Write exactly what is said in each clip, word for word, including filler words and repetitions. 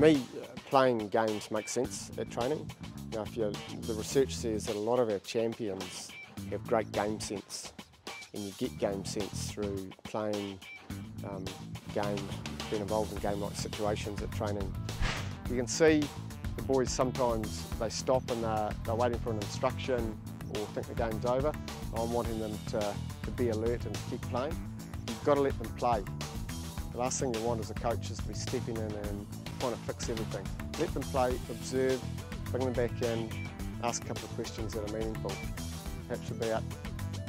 me, playing games makes sense at training. You know, if you're, the research says that a lot of our champions have great game sense, and you get game sense through playing um, game, being involved in game-like situations at training. You can see the boys sometimes they stop and they're, they're waiting for an instruction or think the game's over. I'm wanting them to, to be alert and keep playing. You've got to let them play. The last thing you want as a coach is to be stepping in and trying to fix everything. Let them play, observe, bring them back in, ask a couple of questions that are meaningful. Perhaps about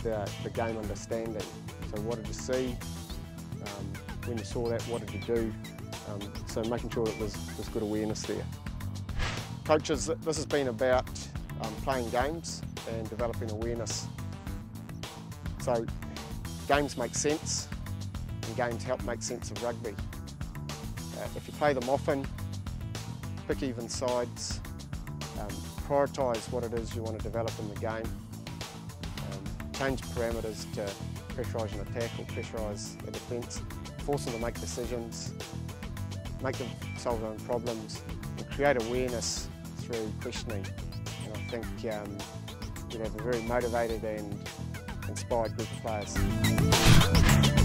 the, the game understanding. So what did you see? Um, when you saw that, what did you do? Um, so making sure that there's, there's good awareness there. Coaches, this has been about um, playing games and developing awareness. So games make sense, and games help make sense of rugby. Uh, if you play them often, pick even sides, um, prioritise what it is you want to develop in the game, um, change parameters to pressurise an attack or pressurise a defence, force them to make decisions, make them solve their own problems, and create awareness through questioning. And I think um, you'd have a very motivated and inspired group of players.